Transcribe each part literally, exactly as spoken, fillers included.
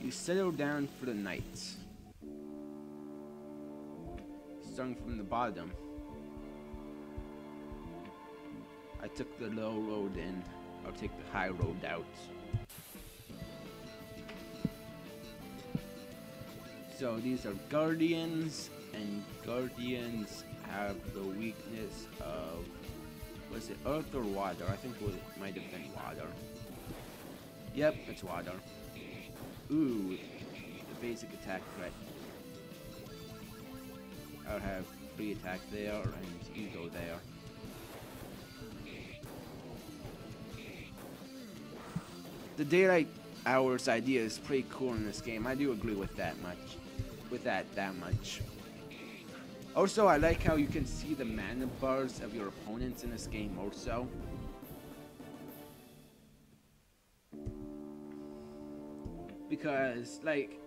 You settle down for the night. Starting from the bottom, I took the low road in. I'll take the high road out. So these are guardians, and guardians have the weakness of, was it earth or water? I think it might have been water. Yep, it's water. Ooh, the basic attack threat. I'll have free attack there and you go there. The daylight hours idea is pretty cool in this game. I do agree with that much. With that that much. Also, I like how you can see the mana bars of your opponents in this game also. Because, like,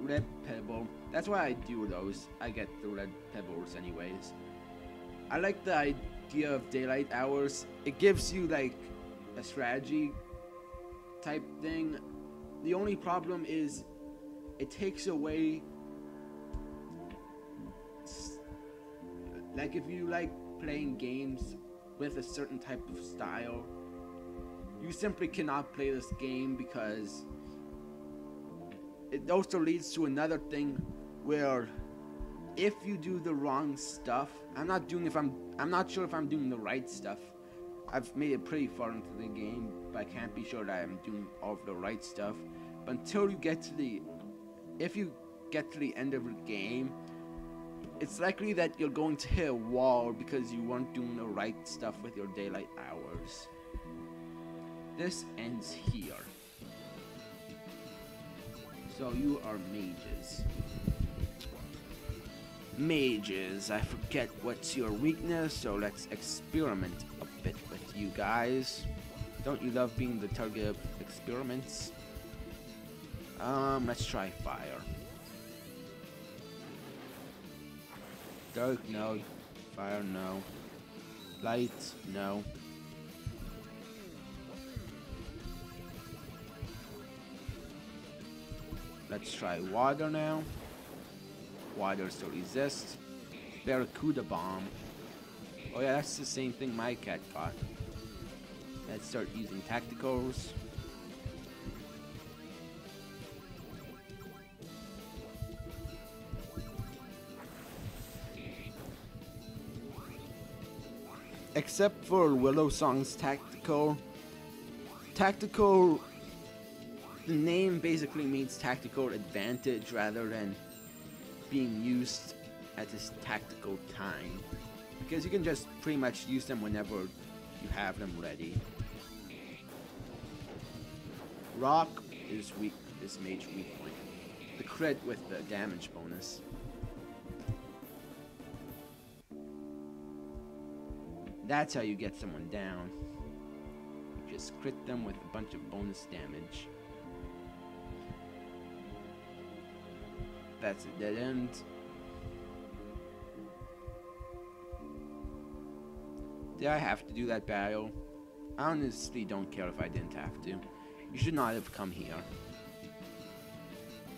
red pebble, that's why I do those. I get the red pebbles anyways. I like the idea of daylight hours. It gives you like a strategy type thing. The only problem is it takes away, like, if you like playing games with a certain type of style, you simply cannot play this game, because it also leads to another thing where if you do the wrong stuff, I'm not doing if I'm I'm not sure if I'm doing the right stuff. I've made it pretty far into the game, but I can't be sure that I'm doing all of the right stuff. But until you get to the if you get to the end of the game, it's likely that you're going to hit a wall because you weren't doing the right stuff with your daylight hours. This ends here. So you are mages. Mages, I forget what's your weakness, so let's experiment a bit with you guys. Don't you love being the target of experiments? Um, let's try fire. Dark, no. Fire, no. Light, no. Let's try water now. Water still resists. Barracuda bomb. Oh yeah, that's the same thing my cat got. Let's start using tacticals. Except for Willow Song's tactical. Tactical... The name basically means tactical advantage rather than being used at this tactical time, because you can just pretty much use them whenever you have them ready. Rock is weak, is mage weak point. The crit with the damage bonus. That's how you get someone down. You just crit them with a bunch of bonus damage. That's a dead end. Did I have to do that battle? I honestly don't care if I didn't have to. You should not have come here.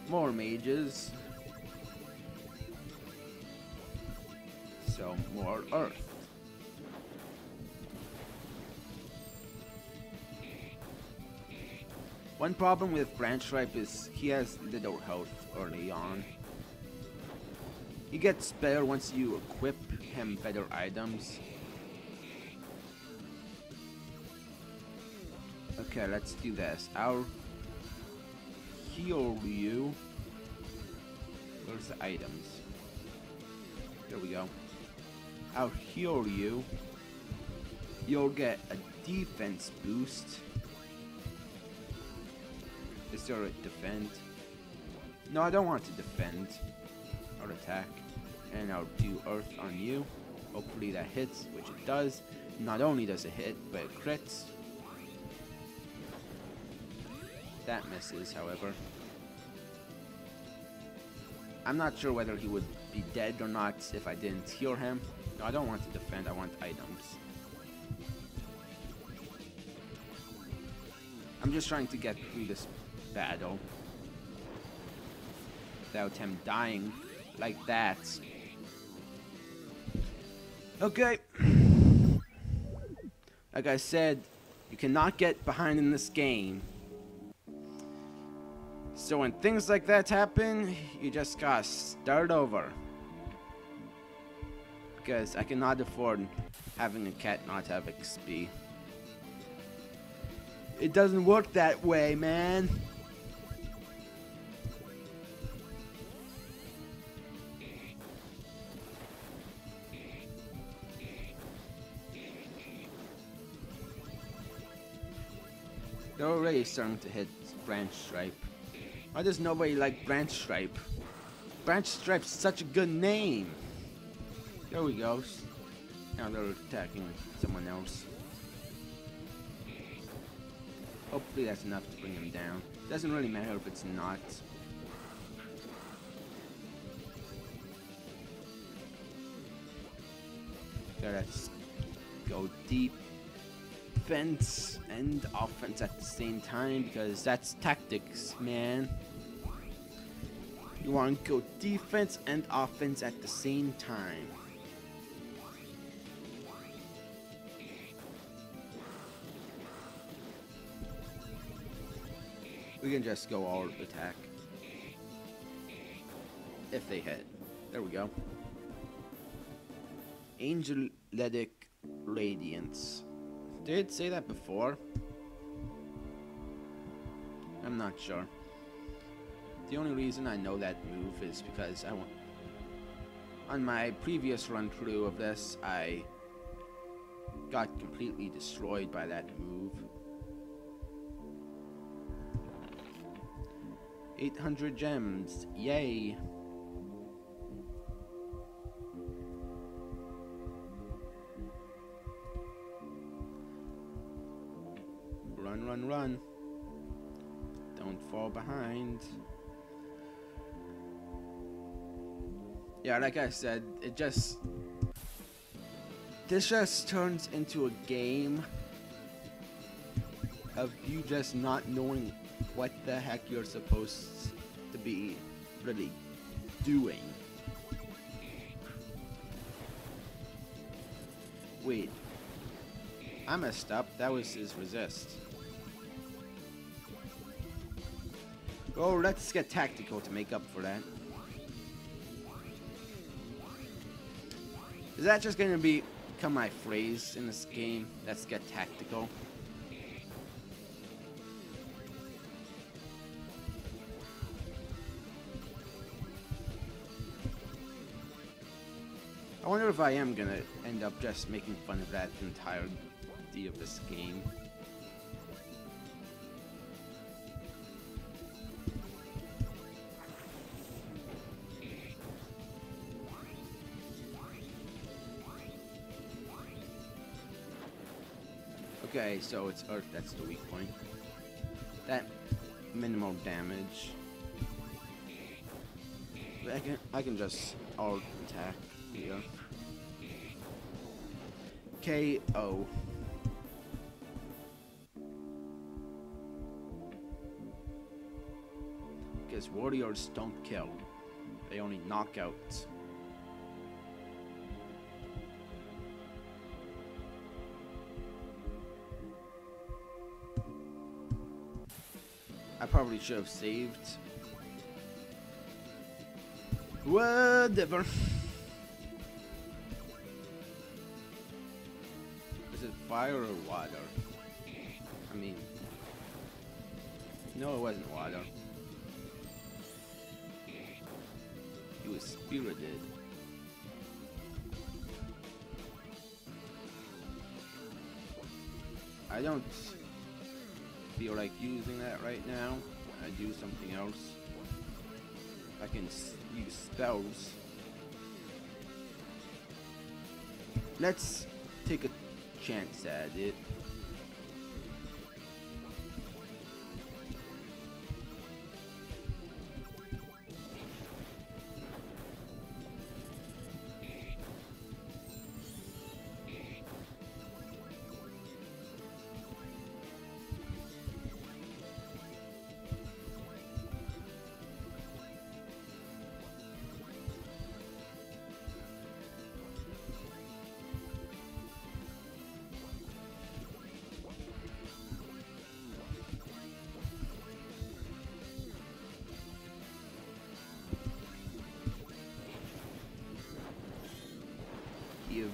More mages. So, more earth. One problem with Branchripe is he has little health early on. He gets better once you equip him better items. Okay, let's do this. I'll heal you. Where's the items? There we go. I'll heal you. You'll get a defense boost. Is there a defend? No, I don't want to defend. I'll attack. And I'll do earth on you. Hopefully that hits, which it does. Not only does it hit, but it crits. That misses, however. I'm not sure whether he would be dead or not if I didn't heal him. No, I don't want to defend. I want items. I'm just trying to get through this battle. without him dying like that. Okay. Like I said, you cannot get behind in this game. So when things like that happen, you just gotta start over. Because I cannot afford having a cat not have X P. It doesn't work that way, man. They're already starting to hit Branchripe. Why does nobody like Branchripe? Branchripe's such a good name. There we go. Now they're attacking someone else. Hopefully that's enough to bring him down. Doesn't really matter if it's not. Gotta go deep. Defense and offense at the same time, because that's tactics, man. You want to go defense and offense at the same time. We can just go all attack if they hit. There we go. Angelic Radiance. Did it say that before? I'm not sure. The only reason I know that move is because I want. On my previous run through of this, I got completely destroyed by that move. eight hundred gems, yay! Run, run. Don't fall behind. Yeah, like I said, it just... This just turns into a game of you just not knowing what the heck you're supposed to be really doing. Wait. I messed up. That was his resist. Oh, let's get tactical to make up for that. Is that just gonna be become my phrase in this game? Let's get tactical. I wonder if I am gonna end up just making fun of that entirety of this game. Okay, so it's Earth that's the weak point. That minimal damage. I can, I can just all attack here. K O. Because warriors don't kill, they only knock out. I probably should have saved. Whatever. Is it fire or water? I mean... No, it wasn't water. It was spirited. I don't... feel like using that right now. I do something else. I can s use spells. Let's take a chance at it.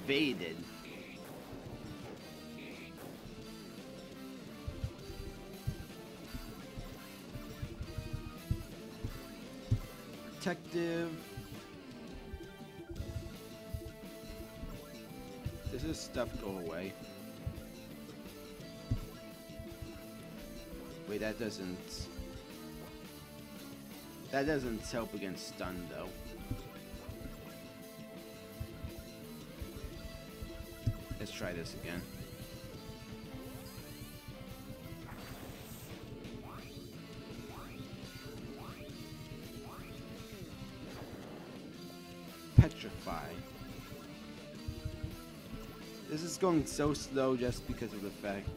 invaded. Protective. Does this stuff go away? Wait, that doesn't... That doesn't help against stun, though. Let's try this again. Petrify. This is going so slow just because of the fact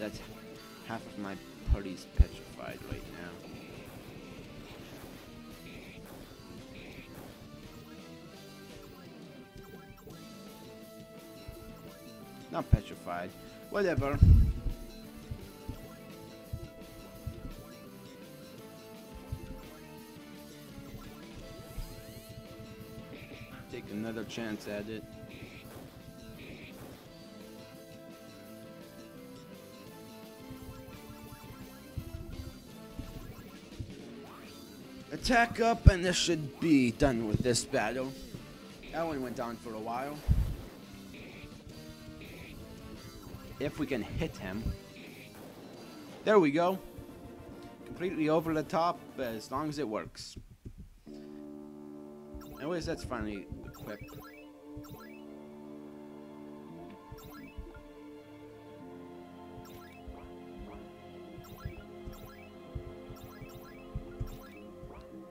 that half of my party's petrified right now. Not petrified. Whatever. Take another chance at it. Attack up, and this should be done with this battle. That one went on for a while. If we can hit him. There we go. Completely over the top, as long as it works. Anyways, that's finally equipped.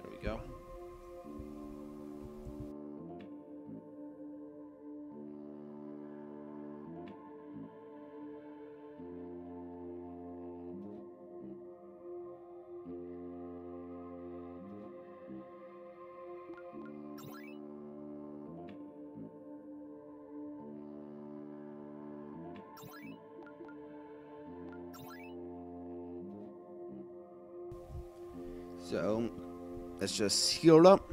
There we go. So, let's just heal up.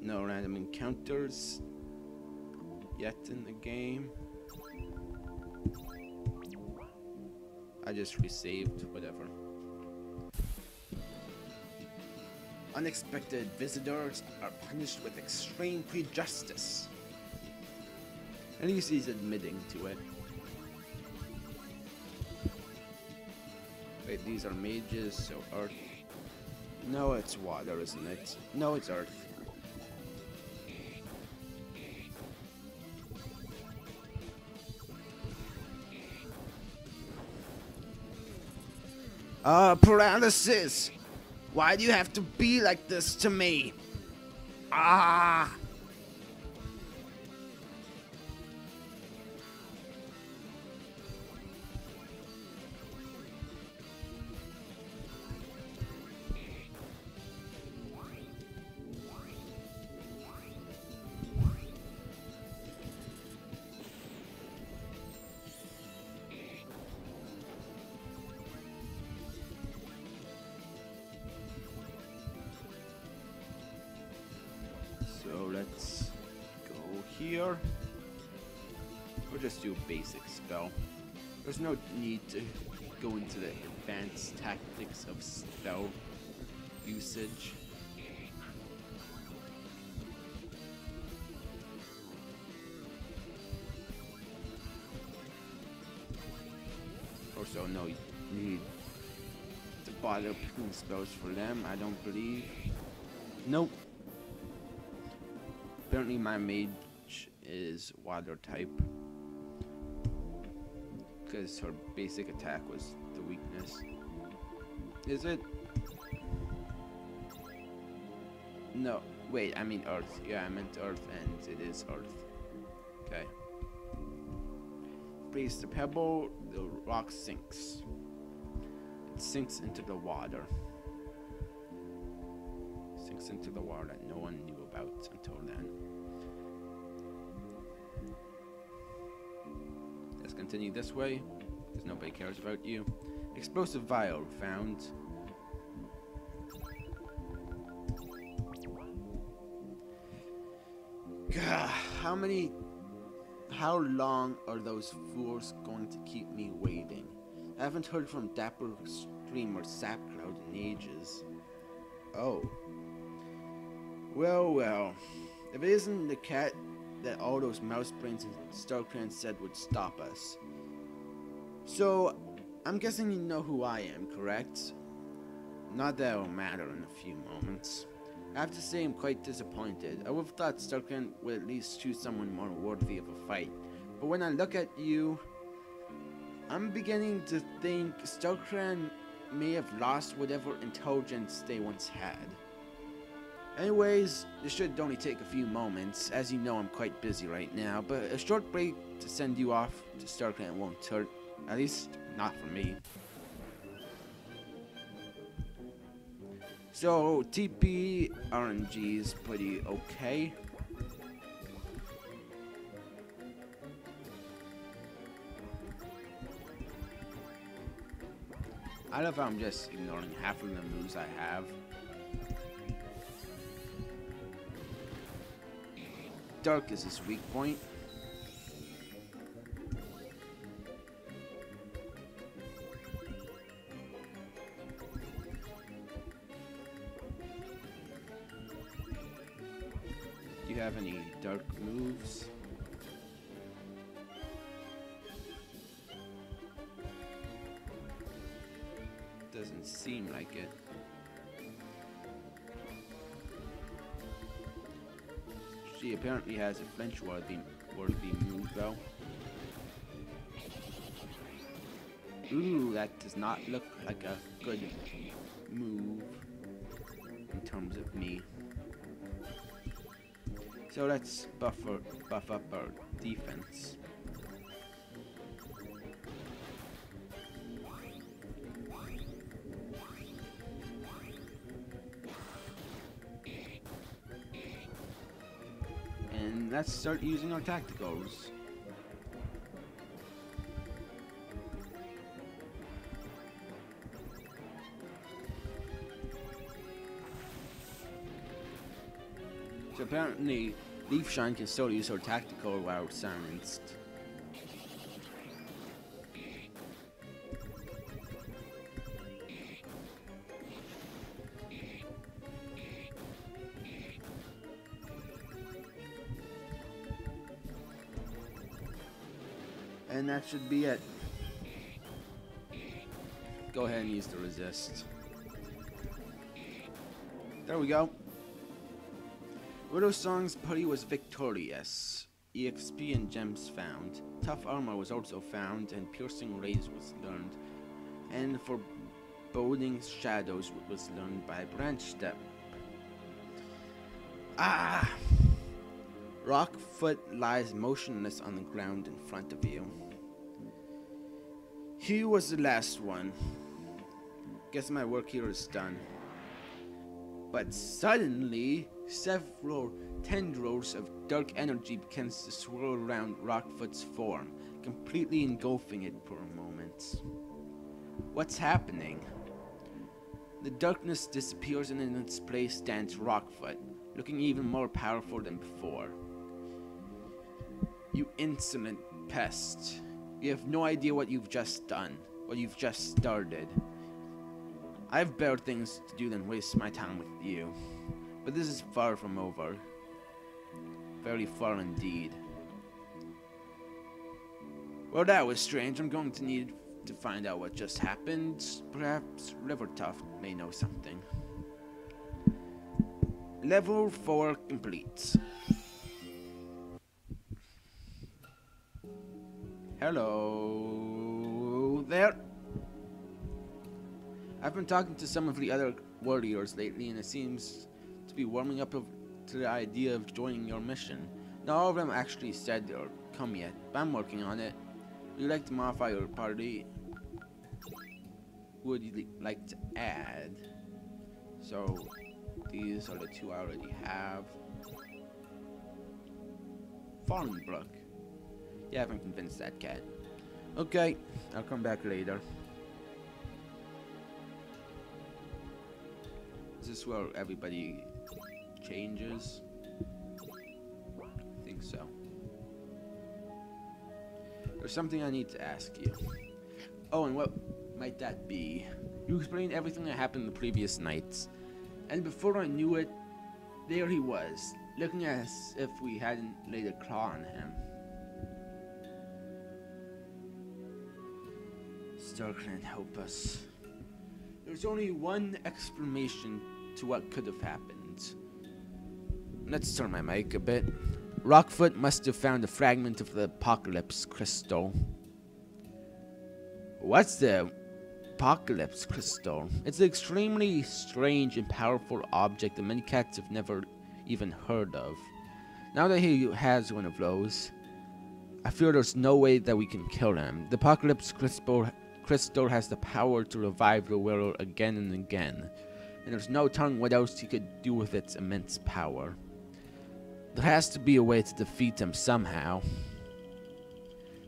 No random encounters yet in the game. I just resaved, whatever. Unexpected visitors are punished with extreme prejustice. At least he's admitting to it. Wait, these are mages, so earth. No, it's water, isn't it? No, it's earth. Uh, paralysis! Why do you have to be like this to me? Ah! So let's go here. We'll just do basic spell. There's no need to go into the advanced tactics of spell usage. Also, no need to bother picking spells for them, I don't believe. Nope. Apparently my mage is water type, because her basic attack was the weakness. Is it? No, wait, I mean earth. Yeah, I meant earth, and it is earth. Okay. Place the pebble, the rock sinks. It sinks into the water. access into the war that no one knew about until then. Let's continue this way, because nobody cares about you. Explosive vial found. Gah, how many... How long are those fools going to keep me waiting? I haven't heard from Dapper Stream or SapCloud in ages. Oh. Well, well. If it isn't the cat that all those mouse brains and StarClan said would stop us. So, I'm guessing you know who I am, correct? Not that it'll matter in a few moments. I have to say I'm quite disappointed. I would have thought StarClan would at least choose someone more worthy of a fight. But when I look at you, I'm beginning to think StarClan may have lost whatever intelligence they once had. Anyways, this should only take a few moments. As you know, I'm quite busy right now, but a short break to send you off to StarClan won't hurt. At least, not for me. So, T P R N G is pretty okay. I love how I'm just ignoring half of the moves I have. Dark is his weak point. Have any dark moves? Doesn't seem like it. She apparently has a flinch worthy move though. Ooh, that does not look like a good move in terms of me. So let's buffer, buff up our defense. And let's start using our tacticals. Apparently, Leafshine can still use her tactical while silenced. And that should be it. Go ahead and use the resist. There we go. Widow Song's party was victorious. E X P and gems found. Tough armor was also found, and piercing rays was learned. And foreboding shadows was learned by Branchstep. Ah! Rockfoot lies motionless on the ground in front of you. He was the last one. Guess my work here is done. But suddenly, several tendrils of dark energy begins to swirl around Rockfoot's form, completely engulfing it for a moment. What's happening? The darkness disappears and in its place stands Rockfoot, looking even more powerful than before. You insolent pest. You have no idea what you've just done, what you've just started. I have better things to do than waste my time with you. But this is far from over. Very far indeed. Well, that was strange. I'm going to need to find out what just happened. Perhaps Rivertuft may know something. Level four complete. Hello there. I've been talking to some of the other warriors lately, and it seems to be warming up of, to the idea of joining your mission. Not all of them actually said or come yet, but I'm working on it. Would you like to modify your party? Would you like to add? So, These are the two I already have. Fallenbrook. Yeah, I haven't convinced that cat. Okay, I'll come back later. Is this where everybody changes? I think so. There's something I need to ask you. Oh, and what might that be? You explained everything that happened the previous nights. And before I knew it, there he was, looking as if we hadn't laid a claw on him. StarClan, help us. There's only one explanation to what could have happened. Let's turn my mic a bit. Rockfoot must have found a fragment of the apocalypse crystal. What's the apocalypse crystal? It's an extremely strange and powerful object that many cats have never even heard of. Now that he has one of those, I fear there's no way that we can kill him. The apocalypse crystal crystal has the power to revive the world again and again, and there's no telling what else he could do with its immense power. There has to be a way to defeat him somehow.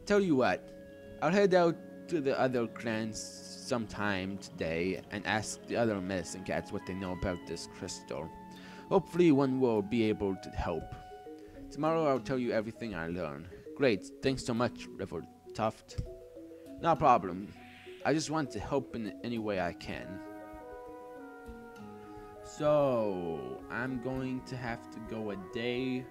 Tell you what, I'll head out to the other clans sometime today and ask the other medicine cats what they know about this crystal. Hopefully one will be able to help. Tomorrow I'll tell you everything I learn. Great, thanks so much, Rivertuft. No problem. I just want to help in any way I can. So, I'm going to have to go a day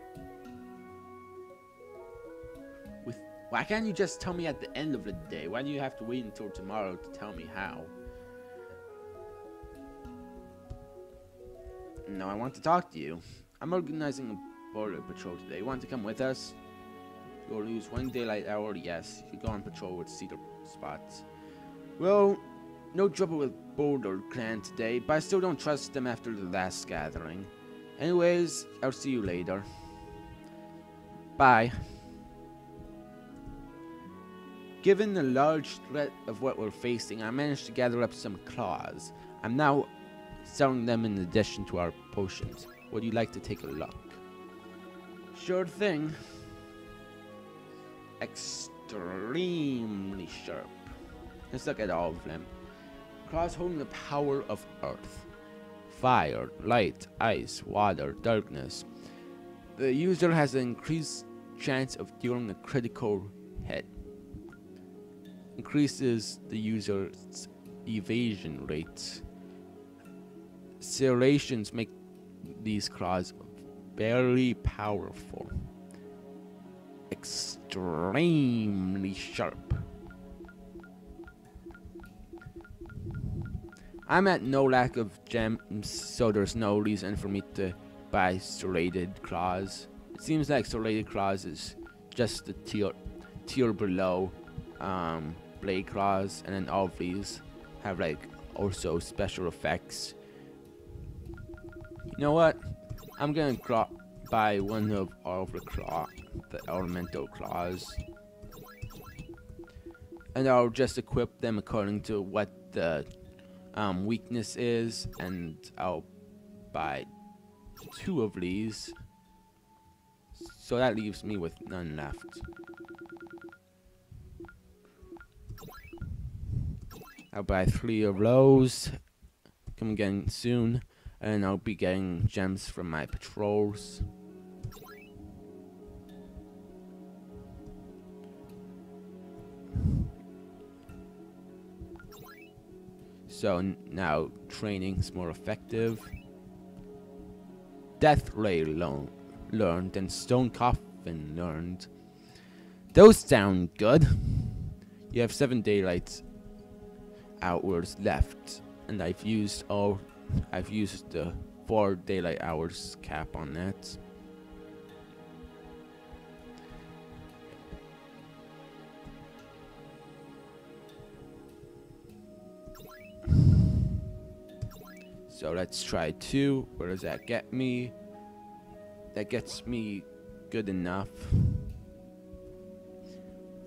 with... Why can't you just tell me at the end of the day? Why do you have to wait until tomorrow to tell me how? No, I want to talk to you. I'm organizing a border patrol today. You want to come with us? You'll lose one daylight hour, yes. You go on patrol with Cedar Spots. Well... No trouble with Boulder Clan today, but I still don't trust them after the last gathering. Anyways, I'll see you later. Bye. Given the large threat of what we're facing, I managed to gather up some claws. I'm now selling them in addition to our potions. Would you like to take a look? Sure thing. Extremely sharp. Let's look at all of them. Claws holding the power of earth, fire, light, ice, water, darkness. The user has an increased chance of dealing a critical hit. Increases the user's evasion rate. Serrations make these claws very powerful. Extremely sharp. I'm at no lack of gems, so there's no reason for me to buy serrated claws. It seems like serrated claws is just the tier, tier below um, blade claws, and then all of these have like also special effects. You know what? I'm gonna claw, buy one of all of the claw, the elemental claws, and I'll just equip them according to what the Um, weakness is, and I'll buy two of these, so that leaves me with none left. I'll buy three of those, come again soon, and I'll be getting gems from my patrols. So now training's more effective. Death Ray learned and Stone Coffin learned. Those sound good. You have seven daylight hours left, and I've used all. I've used the four daylight hours cap on that. So let's try two. Where does that get me? That gets me good enough.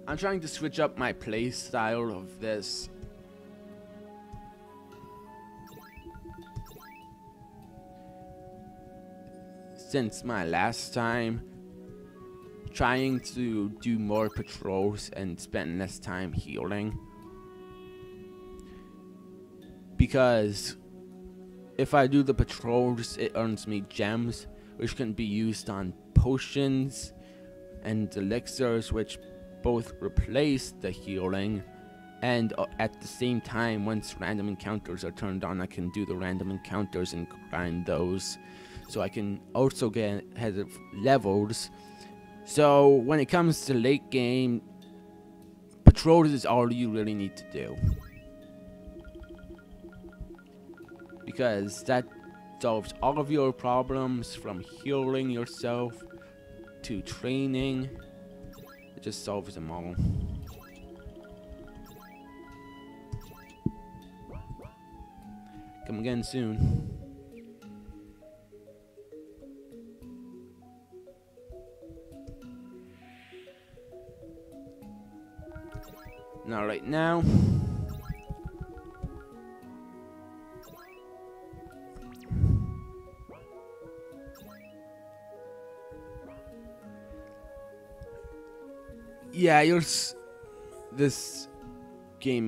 I'm trying to switch up my play style of this. since my last time, trying to do more patrols and spend less time healing. Because if I do the patrols, it earns me gems, which can be used on potions and elixirs, which both replace the healing, and at the same time, once random encounters are turned on, I can do the random encounters and grind those, so I can also get ahead of levels. So when it comes to late game, patrols is all you really need to do, because that solves all of your problems, from healing yourself to training. It just solves them all. Come again soon. Not right now. Yeah, you're s this game is